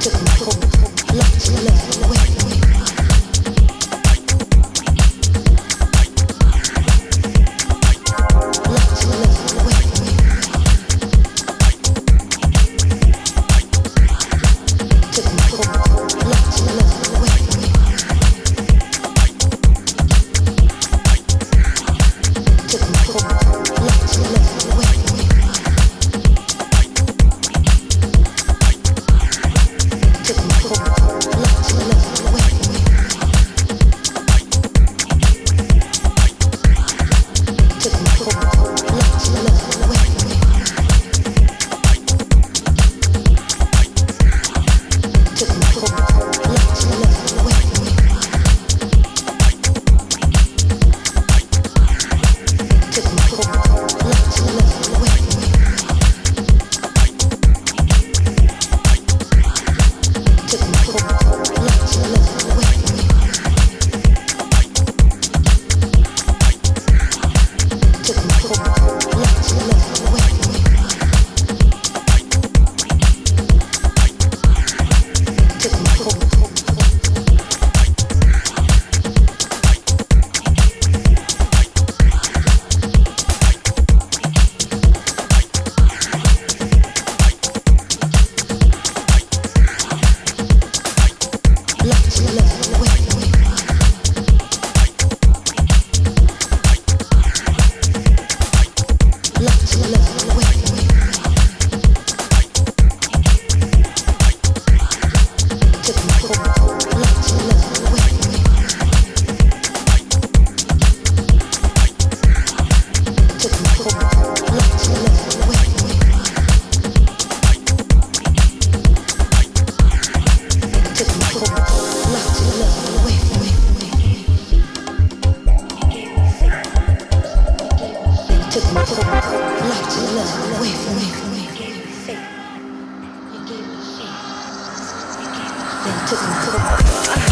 to control, love to live with me. Took me to the